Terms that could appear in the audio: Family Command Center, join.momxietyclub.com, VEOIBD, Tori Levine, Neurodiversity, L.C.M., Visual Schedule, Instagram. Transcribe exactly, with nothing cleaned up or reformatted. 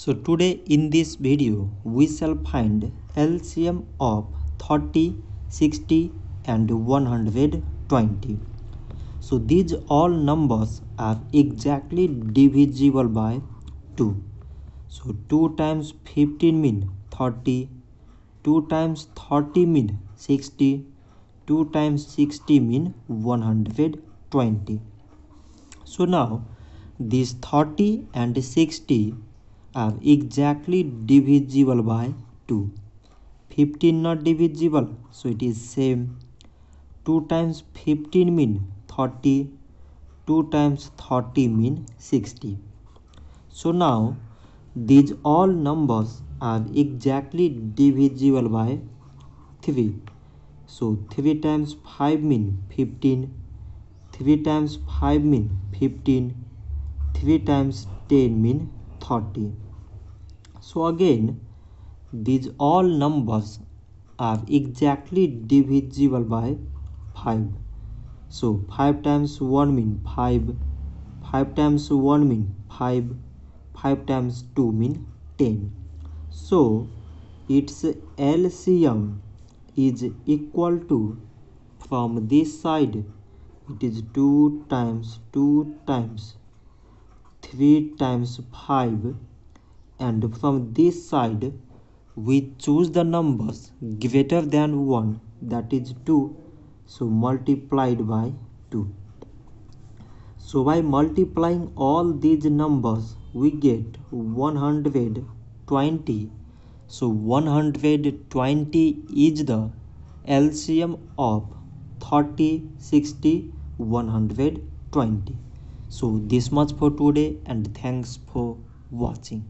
So today in this video we shall find L C M of thirty, sixty and one hundred twenty. So these all numbers are exactly divisible by two. So two times fifteen mean thirty, two times thirty mean sixty, two times sixty mean one hundred twenty. So now these thirty and sixty are exactly divisible by two. fifteen not divisible, so it is same. two times fifteen mean thirty, two times thirty mean sixty. So now these all numbers are exactly divisible by three. So three times five mean fifteen, three times five mean fifteen, three times ten mean thirty. So again these all numbers are exactly divisible by five. So five times one mean five, five times one mean five, five times two mean ten. So its L C M is equal to, from this side it is two times two times three times five, and from this side we choose the numbers greater than one, that is two, so multiplied by two. So by multiplying all these numbers we get one hundred twenty. So one hundred twenty is the L C M of thirty, sixty, one hundred twenty. So this much for today, and thanks for watching.